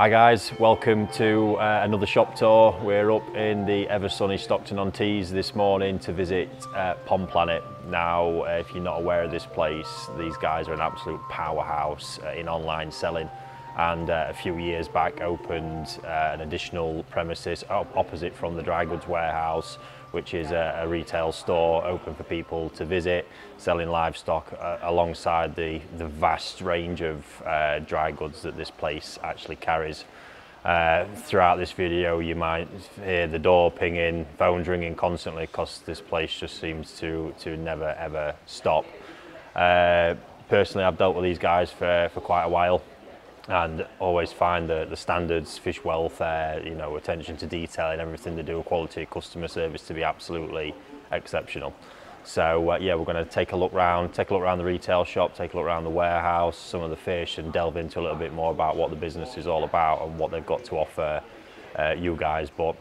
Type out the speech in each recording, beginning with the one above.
Hi guys, welcome to another shop tour. We're up in the ever sunny Stockton on Tees this morning to visit Pond Planet. Now, if you're not aware of this place, these guys are an absolute powerhouse in online selling, and a few years back opened an additional premises opposite from the dry goods warehouse, which is a retail store open for people to visit, selling livestock alongside the vast range of dry goods that this place actually carries. Throughout this video you might hear the door pinging, phones ringing constantly, because this place just seems to never ever stop. Personally, I've dealt with these guys for quite a while, and always find the standards, fish welfare, you know, attention to detail and everything they do, quality of customer service, to be absolutely exceptional. So yeah, we're going to take a look around the retail shop, take a look around the warehouse, some of the fish, and delve into a little bit more about what the business is all about and what they've got to offer you guys. But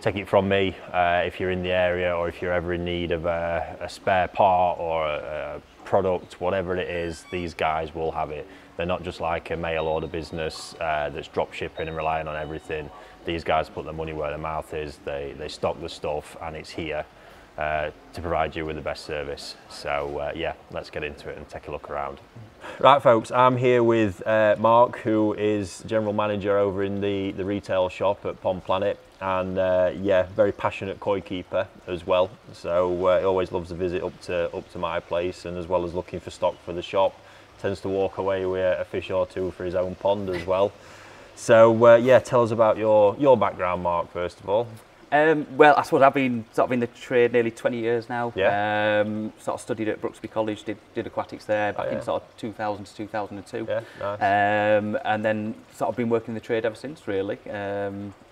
take it from me, if you're in the area or if you're ever in need of a spare part or a product, whatever it is, these guys will have it. They're not just like a mail order business that's drop shipping and relying on everything. These guys put their money where their mouth is. They stock the stuff, and it's here to provide you with the best service. So yeah, let's get into it and take a look around. Right folks, I'm here with Mark, who is General Manager over in the retail shop at Pond Planet, and yeah, very passionate koi keeper as well. So he always loves a visit up to my place, and as well as looking for stock for the shop, tends to walk away with a fish or two for his own pond as well. So yeah, tell us about your background, Mark, first of all. Well, I suppose I've been sort of in the trade nearly 20 years now. Yeah. Sort of studied at Brooksby College, did aquatics there back in sort of 2000 to 2002. Yeah, nice. And then sort of been working in the trade ever since, really.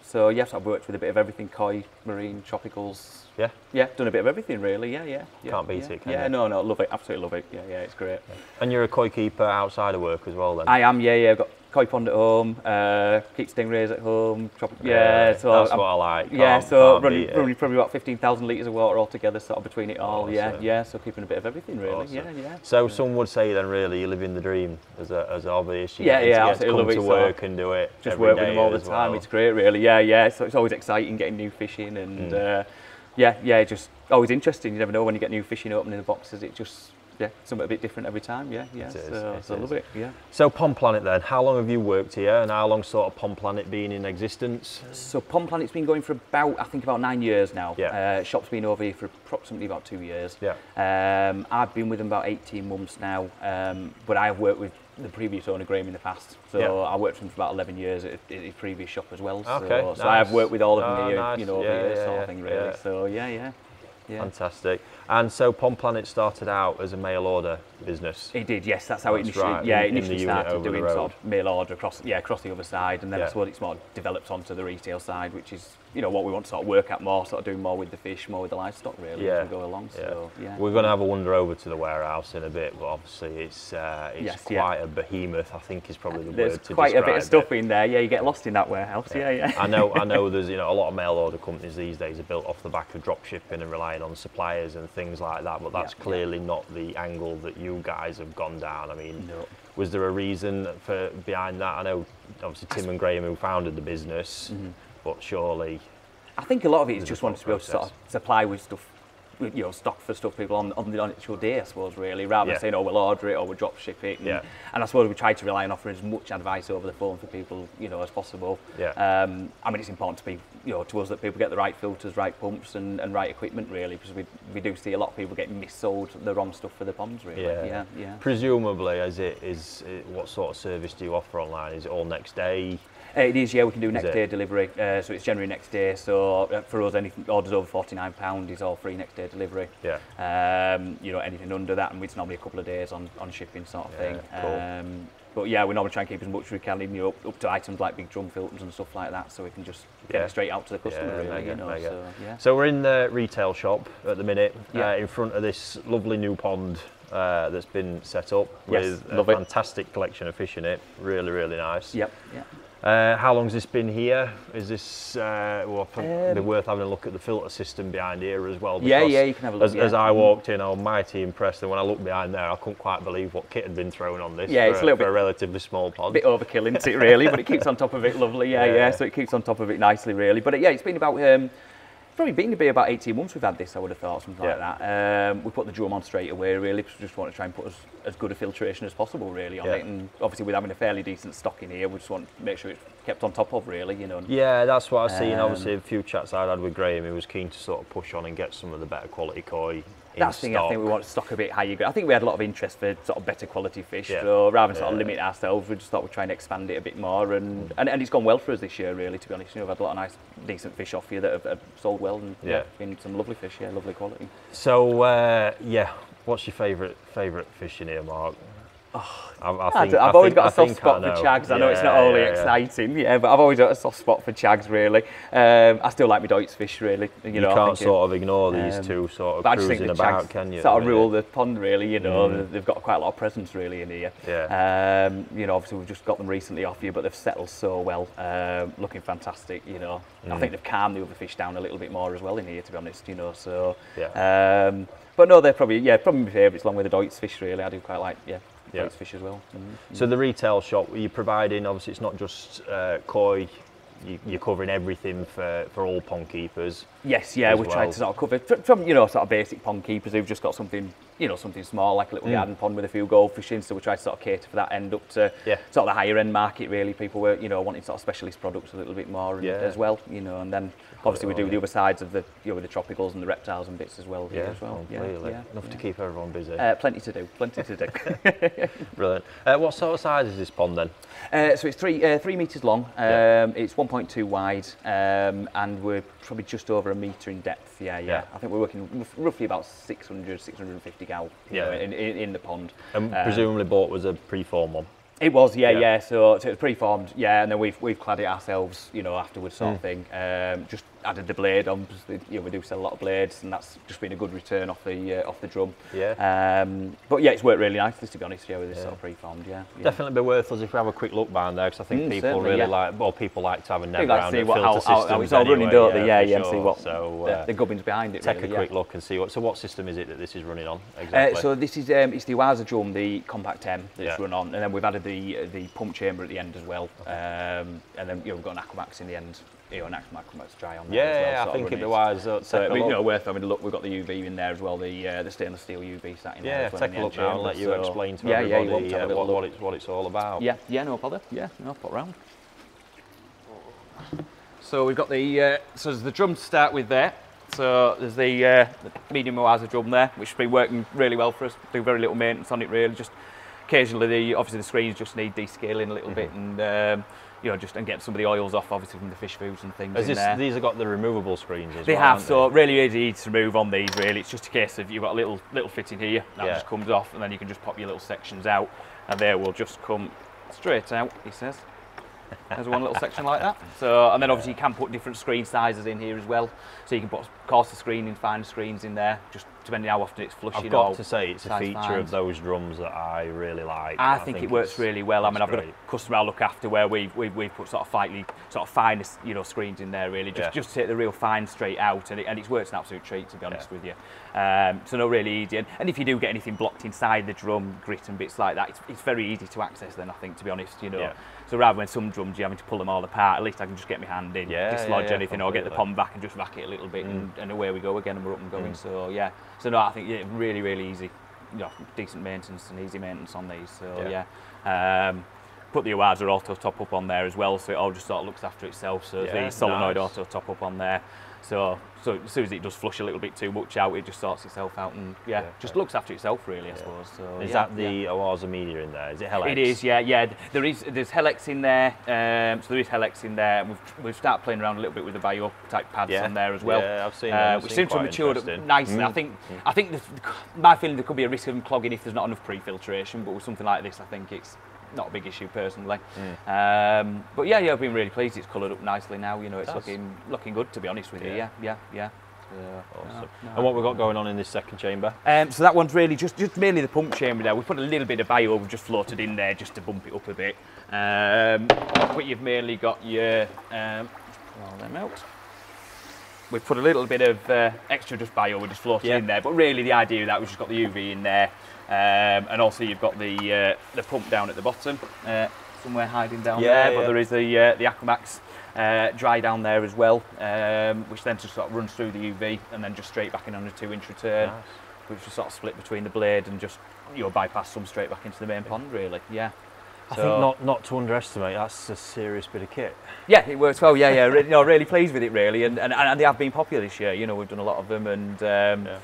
So yes, I've worked with a bit of everything: koi, marine, tropicals. Yeah. Yeah, done a bit of everything really. Yeah, yeah. Can't beat it, can you? Yeah, no, love it. Absolutely love it. Yeah, yeah, it's great. Yeah. And you're a koi keeper outside of work as well, then? I am. Yeah, yeah. I've got koi pond at home, keep stingrays at home. Yeah, so that's what I like. Yeah, so running probably about 15,000 litres of water altogether, sort of between it all. Awesome. Yeah, yeah. So keeping a bit of everything really. Awesome. Yeah, yeah. So some would say then, really, you live in the dream as an hobbyist. Yeah, yeah. I absolutely love it. Come to work and do it. Just work with them all the time. It's great, really. Yeah, yeah. So it's always exciting getting new fish in, and yeah, yeah. Just always interesting. You never know when you get new fish in, opening the boxes. It just something a bit different every time. Yeah, yeah. So I love it. Yeah. So Pond Planet then, how long have you worked here, and how long sort of Pond Planet been in existence? So Pond Planet's been going for about, I think, about 9 years now. Yeah. Shop's been over here for approximately about 2 years. Yeah. I've been with them about 18 months now, but I have worked with the previous owner, Graham, in the past. So yeah, I worked for him for about 11 years at his previous shop as well. Okay, so, nice. So I have worked with all of them here, nice, you know, over here, sort of thing really. Yeah. So yeah, yeah. Yeah. Fantastic. And so Pond Planet started out as a mail order business. It did, yes. That's how it initially, right. Yeah, it initially started doing sort of mail order across the other side, and then that's what it's more developed onto the retail side, which is, you know, what we want to sort of work at more, sort of doing more with the fish, more with the livestock really, as we go along. So yeah, we're going to have a wander over to the warehouse in a bit, but obviously it's quite a behemoth, I think, is probably the word to describe it. There's quite a bit of stuff in there. Yeah, you get lost in that warehouse. Yeah, yeah. I know. There's, you know, a lot of mail order companies these days are built off the back of drop shipping and relying on suppliers and things like that, but that's clearly not the angle that you guys have gone down. I mean, was there a reason behind that? I know obviously Tim and Graham, who founded the business, but surely I think a lot of it is just wanting to be able to sort of supply with stuff, you know, stock for stuff people on the actual day, I suppose, really, rather than saying, oh, we'll order it or we'll drop ship it. And, and I suppose we try to rely on offering as much advice over the phone for people, you know, as possible. Yeah. I mean, it's important to be, you know, to us, that people get the right filters, right pumps, and right equipment, really, because we do see a lot of people get missold the wrong stuff for the ponds, really. Yeah, yeah, yeah. Presumably, what sort of service do you offer online? Is it all next day? It is, yeah, we can do next day delivery, so it's generally next day, so for us any orders over £49 is all free next day delivery. Yeah. You know, anything under that, and it's normally a couple of days on shipping sort of thing. Cool. But yeah, we normally try and keep as much as we can, even up to items like big drum filters and stuff like that, so we can just get it straight out to the customer, really, mega, you know. So, yeah. So we're in the retail shop at the minute, in front of this lovely new pond that's been set up with a fantastic collection of fish in it. Really, really nice. Yep. Yeah. How long's this been here? Is this well, it'd be worth having a look at the filter system behind here as well? Yeah, yeah, you can have a look. As I walked in, I was mighty impressed, and when I looked behind there, I couldn't quite believe what kit had been thrown on this. Yeah, it's a little bit for a relatively small pond. A bit overkill, isn't it, really? But it keeps on top of it lovely. Yeah, yeah, yeah. So it keeps on top of it nicely, really. But yeah, it's been about probably been to be about 18 months we've had this, I would have thought, something like that. We put the drum on straight away, really, because we just want to try and put as good a filtration as possible, really, on it. And obviously, with having a fairly decent stock in here, we just want to make sure it's kept on top of, really, you know. Yeah, that's what I've seen. Obviously, a few chats I had with Graham, he was keen to sort of push on and get some of the better quality koi. That's the thing, I think we want to stock a bit higher. I think we had a lot of interest for sort of better quality fish, so rather than sort of limit ourselves, we just thought we'd try and expand it a bit more, and it's gone well for us this year, really, to be honest. You know, we've had a lot of nice, decent fish off here that have sold well, and been some lovely fish, lovely quality. So, yeah, what's your favourite fish in here, Mark? Oh, I've always got a soft spot for chags. I know it's not only exciting, but I've always got a soft spot for chags, really. I still like my Deutz fish, really. You know, can't sort of ignore these two sort of cruising about, can you? Sort of rule the pond, really. You know, they've got quite a lot of presence, really, in here. Yeah. You know, obviously we've just got them recently off here, but they've settled so well, looking fantastic. You know, I think they've calmed the other fish down a little bit more as well in here, to be honest. You know, so. Yeah. But no, they're probably my favourites, along with the Deutz fish, really. I do quite like Deutz fish as well. So the retail shop, you're providing, obviously it's not just koi, you're covering everything for all pond keepers. Yes, yeah, we tried to sort of cover from, you know, sort of basic pond keepers who've just got something, you know, something small like a little garden pond with a few goldfish in. So we tried to sort of cater for that end up to sort of the higher end market, really. People were, you know, wanting sort of specialist products a little bit more as well, you know. And then obviously we do the other sides of the, you know, with the tropicals and the reptiles and bits as well. Yeah, as well. Enough to keep everyone busy. Plenty to do, plenty to do. Brilliant. What sort of size is this pond then? So it's 3 metres long. It's 1.2 wide, and we're probably just over a metre in depth. I think we're working roughly about 600, 650 gal in the pond. And presumably bought was a preformed one? It was, so it was preformed, and then we've clad it ourselves, you know, afterwards sort of thing. Just added the blade on, because, you know, we do sell a lot of blades, and that's just been a good return off the drum. Yeah. But yeah, it's worked really nicely, to be honest, with this sort of preformed, Definitely be worth us if we have a quick look behind there, because I think people really like, well, people like to have a never round of filter systems. How it's all running, don't they? Yeah, and see what the gubbins behind it. Take a quick look and see what. So what system is it that this is running on exactly? So this is it's the Waza drum, the compact M that's run on, and then we've added the pump chamber at the end as well, and then we've got an Aquamax in the end. You know, an Aquamax dry on. Yeah, I think it was. So you know, worth having a look. We've got the UV in there as well, the stainless steel UV sat in there. Yeah, take a look now and let you explain to everybody what it's all about. Yeah, yeah, no bother. Yeah, no, put round. So we've got the so there's the drum to start with there. So there's the medium Oase drum there, which has been working really well for us. Do very little maintenance on it, really. Just occasionally, obviously the screens just need descaling a little bit and. You know, just and get some of the oils off, obviously, from the fish foods and things. These have got the removable screens as well. They have, so it really is easy to remove on these. Really, it's just a case of you've got a little fit in here that just comes off, and then you can just pop your little sections out, and they will just come straight out. He says, "There's one little section like that." So, and then obviously you can put different screen sizes in here as well. So you can put coarser screen and finer screens in there, just depending how often it's flushing. I've got to say, it's a feature of those drums that I really like. I think it works really well. I mean, I've got a customer I look after where we've put sort of finer, you know, screens in there, really, just to take the real fine straight out, and it's worked an absolute treat, to be honest with you. So no, really easy. And if you do get anything blocked inside the drum, grit and bits like that, it's very easy to access. Then I think, to be honest, you know. Yeah. So rather than some drums you're having to pull them all apart, at least I can just get my hand in, dislodge anything, completely. Or get the pond back and just rack it a little bit, and away we go again, and we're up and going. So yeah. So no, I think really, really easy, you know, decent maintenance and easy maintenance on these. So put the Oase auto top up on there as well, so it all just sort of looks after itself. So the solenoid auto top up on there. So as soon as it does flush a little bit too much out, it just sorts itself out and just looks after itself, really, I suppose. So, is that the Oase media in there? Is it Helix? It is, yeah. There's Helix in there, so there is Helix in there. We've started playing around a little bit with the bio type pads on there as well. Yeah, I've seen that. Which seems to have matured up nicely. I think my feeling there could be a risk of them clogging if there's not enough pre-filtration, but with something like this, I think it's not a big issue personally, but yeah, I've been really pleased. It's coloured up nicely now. You know, it's looking good, to be honest with you. Yeah. Yeah, awesome. No, and what we've got going on in this second chamber? So that one's really just mainly the pump chamber now. We put a little bit of bio we've just floated in there just to bump it up a bit. But you've mainly got your, pull all them out. We've put a little bit of extra just bio we just floated in there. But really the idea of that, we've just got the UV in there. And also you've got the pump down at the bottom, somewhere hiding down there. But there is the Aquamax dry down there as well, which then just sort of runs through the UV and then just straight back in on a 2-inch return, which is sort of split between the blade and just bypass some straight back into the main pond really. I think not to underestimate, that's a serious bit of kit. Yeah, it works well. Yeah, really, really pleased with it really, and they have been popular this year. We've done a lot of them, and I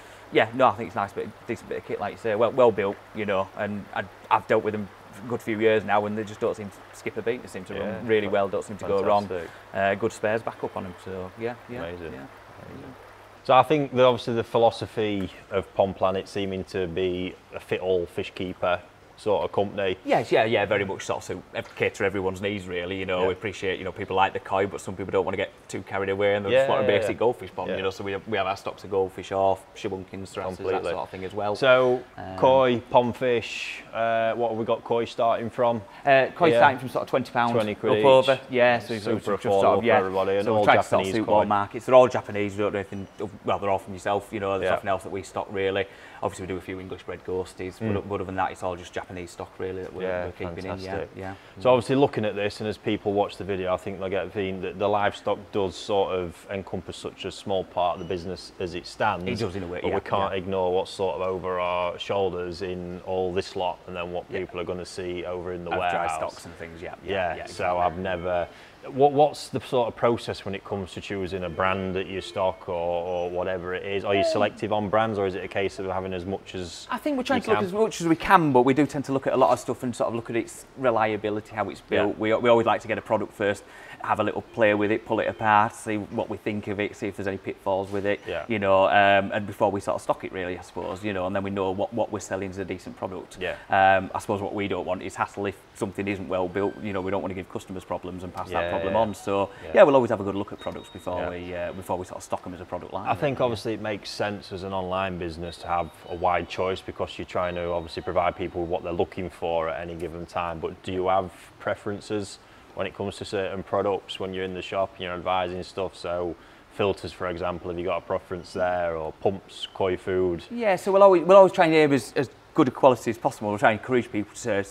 think it's a nice bit, decent bit of kit, like you say, well built, and I've dealt with them a good few years now, and they just don't seem to skip a beat. They seem to run really well, don't seem to go wrong. Good spares back up on them, so amazing. Amazing. So I think that obviously the philosophy of Pond Planet seeming to be a fit-all fish keeper sort of company. Yes, very much sort of cater everyone's needs really, we appreciate, people like the koi, but some people don't want to get too carried away and they just want a basic goldfish pond, so we have our stocks of goldfish off, shibunkins, thrasses, that sort of thing as well. So koi, pondfish, what have we got koi starting from? Koi starting from sort of £20, 20 quid up over, so super affordable for everybody, and all Japanese koi. All markets, they're all Japanese, we don't do anything, well they're all from yourself, there's nothing else that we stock really. Obviously we do a few English bred ghosties, but other than that it's all just Japanese stock really that we're keeping in. So obviously looking at this, and as people watch the video, I think they'll get the theme that the livestock does sort of encompass such a small part of the business as it stands. It does in a way, but we can't ignore what's sort of over our shoulders in all this lot, and then what people are going to see over in the warehouse. Dry stocks and things, so I've never... What's the sort of process when it comes to choosing a brand that you stock or whatever it is? Are you selective on brands, or is it a case of having as much as I think we're trying to look as much as we can, but we do tend to look at a lot of stuff and sort of look at its reliability, how it's built. We always like to get a product first, have a little play with it, pull it apart, see what we think of it, see if there's any pitfalls with it, and before we sort of stock it really, I suppose, and then we know what we're selling is a decent product. I suppose what we don't want is hassle if something isn't well built, we don't want to give customers problems and pass that problem on, so we'll always have a good look at products before we sort of stock them as a product line. I think obviously it makes sense as an online business to have a wide choice, because you're trying to obviously provide people with what they're looking for at any given time, but do you have preferences when it comes to certain products when you're in the shop and you're advising stuff? So filters, for example, have you got a preference there, or pumps, koi food? So we'll always try and aim as good a quality as possible. We'll try and encourage people to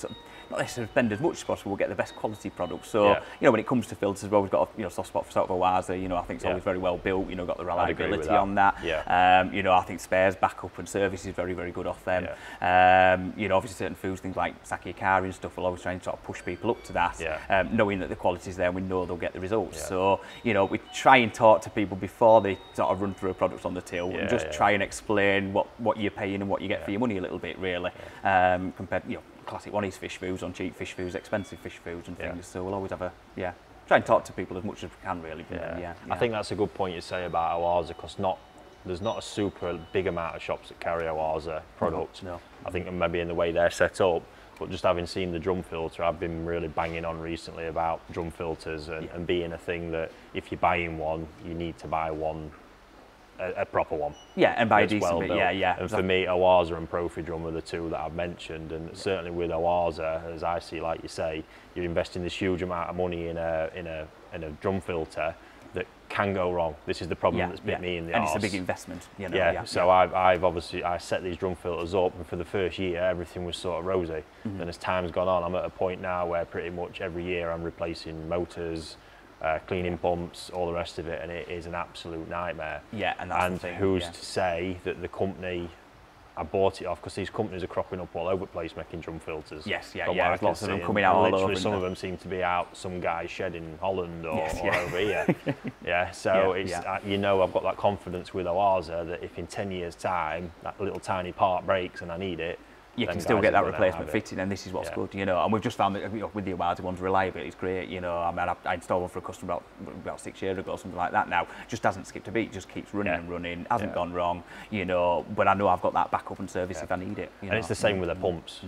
not necessarily spend as much as possible, we'll get the best quality product. So, when it comes to filters, we've got a soft spot for sort of Waza, I think it's always very well built, got the reliability on that. I think spares, backup and service is very, very good off them. Obviously certain foods, things like sake and stuff, we'll always try and sort of push people up to that, knowing that the quality's there and we know they'll get the results. So, we try and talk to people before they sort of run through a product on the till, and just try and explain what you're paying and what you get for your money a little bit, really, compared, classic one is fish foods on cheap fish foods, expensive fish foods and things, so we'll always have a try and talk to people as much as we can really. I think that's a good point you say about Oase, because there's not a super big amount of shops that carry Oase products. I think maybe in the way they're set up, but just having seen the drum filter, I've been really banging on recently about drum filters and being a thing that if you're buying one, you need to buy one a proper one. And by a decent bit, And exactly. For me, Oase and Profi Drum are the two that I've mentioned, and certainly with Oase, as I see, like you say, you're investing this huge amount of money in a drum filter that can go wrong. This is the problem that's bit me in the arse. And it's a big investment. So I set these drum filters up, and for the first year, everything was sort of rosy. Then as time's gone on, I'm at a point now where pretty much every year I'm replacing motors, cleaning pumps, all the rest of it, and it is an absolute nightmare. And that's the thing, who's to say that the company I bought it off, because these companies are cropping up all over the place making drum filters. There's lots of them coming out all over. Some of them seem to be out some guy's shed in Holland or over here. I've got that confidence with Oase that if in 10 years time that little tiny part breaks and I need it, you can still get that replacement fitting, and this is what's good, And we've just found that with the Awasa one's reliability is great, I mean, I installed one for a customer about 6 years ago, something like that now. Just hasn't skipped a beat, just keeps running and running, hasn't gone wrong, But I know I've got that backup and service if I need it. And it's the same with the pumps.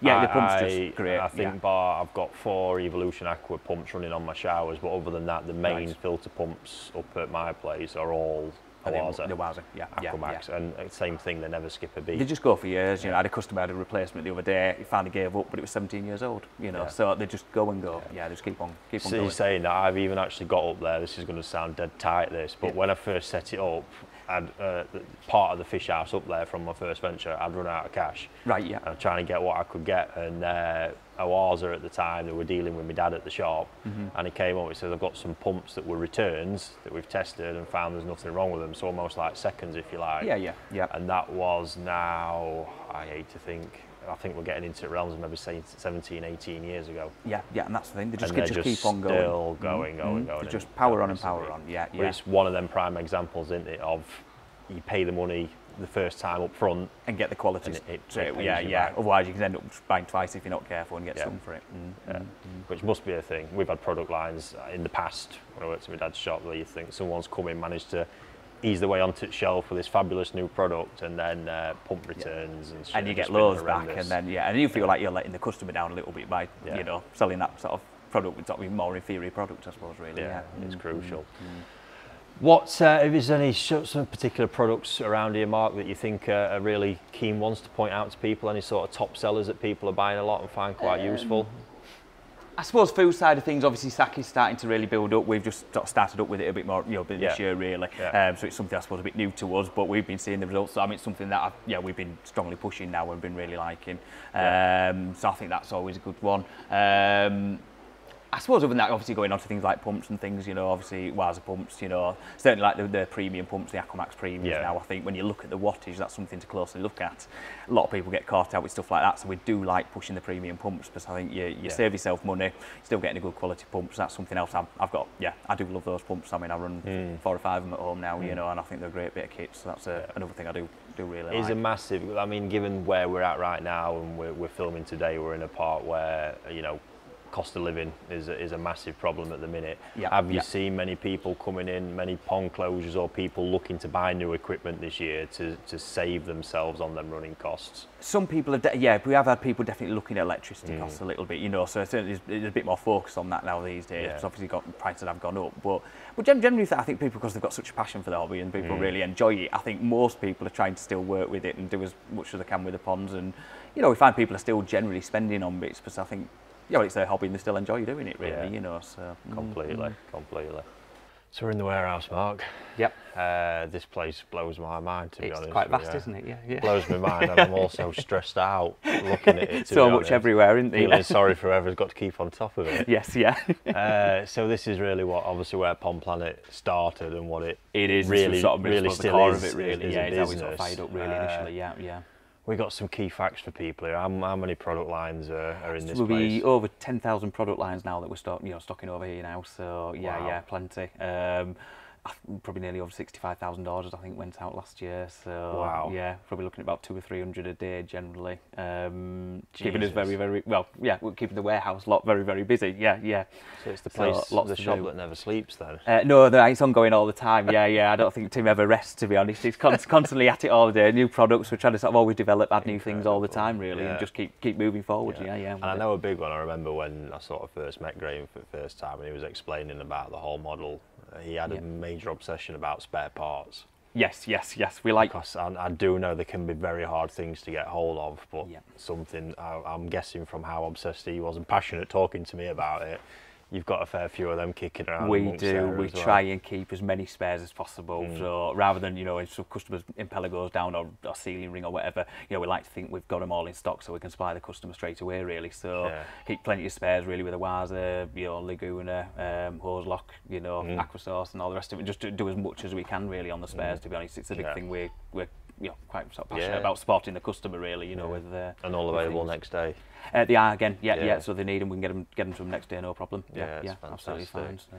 The pumps just great. I think I've got 4 Evolution Aqua pumps running on my showers, but other than that, the main filter pumps up at my place are all Waza, yeah, Aquamax, and same thing. They never skip a beat. They just go for years. You know, I had a customer had a replacement the other day. He finally gave up, but it was 17 years old. You know, so they just go and go. Yeah, they just keep on. So you're saying that I've even actually got up there. This is going to sound dead tight. This, but when I first set it up, I'd part of the fish house up there from my first venture. I'd run out of cash. Right. Yeah. I'm trying to get what I could get, and Oase at the time, they were dealing with my dad at the shop, and he came up and said, I've got some pumps that were returns that we've tested and found there's nothing wrong with them, so almost like seconds, if you like. Yeah. And that was now, I hate to think, I think we're getting into realms of maybe 17, 18 years ago. Yeah, and that's the thing, they just keep on going. Still going. They just power on and power on, yeah. But it's one of them prime examples, isn't it, of you pay the money the first time up front and get the quality. It pays you back. Otherwise, you can end up buying twice if you're not careful and get stung for it. Which must be a thing. We've had product lines in the past when I worked at my dad's shop where you think someone's come in, managed to ease their way onto its shelf with this fabulous new product, and then pump returns and shit, and you get loads back, and then and you feel like you're letting the customer down a little bit by you know, selling that sort of product with more inferior product, I suppose. Really, it's crucial. What, if there's any some particular products around here, Mark, that you think are really keen ones to point out to people? Any sort of top sellers that people are buying a lot and find quite useful? I suppose food side of things, obviously SAC is starting to really build up. We've just started up with it a bit more, you know, this year really. So it's something I suppose a bit new to us, but we've been seeing the results. So I mean, it's something that we've been strongly pushing now and been really liking. So I think that's always a good one. I suppose other than that, obviously going on to things like pumps and things, you know, obviously Waza pumps, you know, certainly like the premium pumps, the Aquamax premiums now, I think when you look at the wattage, that's something to closely look at. A lot of people get caught out with stuff like that, so we do like pushing the premium pumps, because I think you save yourself money, still getting a good quality pump, so that's something else I've got. Yeah, I do love those pumps. I mean, I run 4 or 5 of them at home now, you know, and I think they're a great bit of kit, so that's another thing I do really like. It's a massive, I mean, given where we're at right now, and we're filming today, we're in a part where, you know, cost of living is a massive problem at the minute. Have you seen many people coming in, many pond closures or people looking to buy new equipment this year to save themselves on them running costs? Some people have, we have had people definitely looking at electricity costs a little bit, you know, so certainly there's a bit more focus on that now these days. It's obviously got prices that have gone up, but generally I think people, because they've got such a passion for the hobby and people really enjoy it, I think most people are trying to still work with it and do as much as they can with the ponds, and you know, we find people are still generally spending on bits, because I think well, it's their hobby and they still enjoy doing it, really, you know, so... Completely. So we're in the warehouse, Mark. Yep. This place blows my mind, to be honest. It's quite vast, isn't it? Yeah. Blows my mind, and I'm also stressed out looking at it, so much everywhere, isn't there? Feeling sorry for whoever's got to keep on top of it. Yes, yeah. So this is really what, obviously, where Pond Planet started and what it is really, sort of really still core is. Of it, really. Yeah, it's how we sort of fired up, really, initially, yeah. We got some key facts for people here. How many product lines are in this place? We'll be over 10,000 product lines now that we're stocking over here now. So yeah, plenty. Probably nearly over 65,000 orders I think went out last year. So yeah, probably looking at about 200 or 300 a day generally. Keeping us very well. Yeah, we're keeping the warehouse lot very busy. Yeah. So it's the place, the shop that never sleeps then. No, it's ongoing all the time. Yeah. I don't think Tim ever rests, to be honest. He's constantly at it all day. New products. We're trying to sort of always develop, add new things all the time really, and just keep moving forward. Yeah. And I know a big one. I remember when I sort of first met Graham for the first time, and he was explaining about the whole model. He had a major obsession about spare parts. Yes. We like. Because I do know they can be very hard things to get hold of, but something I'm guessing from how obsessed he was and passionate talking to me about it. You've got a fair few of them kicking around. We do. We try and keep as many spares as possible. So rather than, you know, if some customer's impeller goes down or ceiling ring or whatever, you know, we like to think we've got them all in stock so we can supply the customer straight away, really. So keep plenty of spares, really, with the Waza, you know, Laguna, Hose Lock, you know, Aquasource and all the rest of it. Just do as much as we can, really, on the spares, to be honest. It's a big thing we're you know, quite sort of passionate about, supporting the customer, really, you know, with and all available next day. They are again, yeah. So they need them, we can get them to them next day, no problem. Yeah, absolutely fine. So,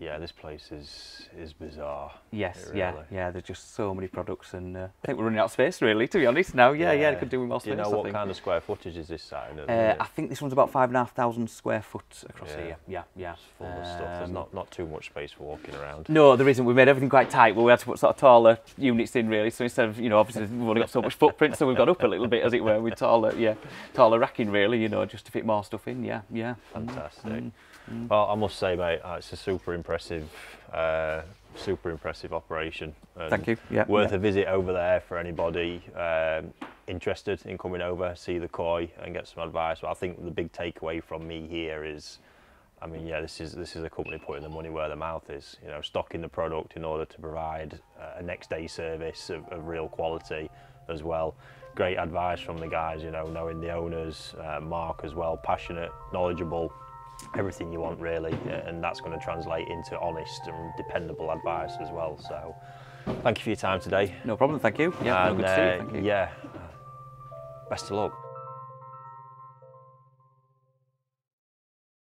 yeah, this place is bizarre. Yes, really. yeah. There's just so many products, and I think we're running out of space, really, to be honest. Now, yeah. They could do with more space. You know what kind of square footage is this site? I think this one's about 5,500 square foot across here. Yeah. It's full of stuff. There's not too much space for walking around. No, there isn't. We made everything quite tight, but we had to put sort of taller units in, really. So instead of, you know, obviously we've only got so much footprint, so we've got up a little bit, as it were, with taller racking, really, you know, just to fit more stuff in. Yeah. Fantastic. Well, I must say, mate, it's a super impressive super impressive operation. And thank you. Yeah, worth a visit over there for anybody interested in coming over, see the koi and get some advice. But I think the big takeaway from me here is, I mean, yeah, this is a company putting the money where the mouth is. You know, stocking the product in order to provide a next day service of real quality as well. Great advice from the guys, you know, knowing the owners, Mark as well, passionate, knowledgeable, everything you want really, and that's going to translate into honest and dependable advice as well. So thank you for your time today. No problem, thank you. Yeah, and, no, good to see you. Thank you. Yeah, best of luck.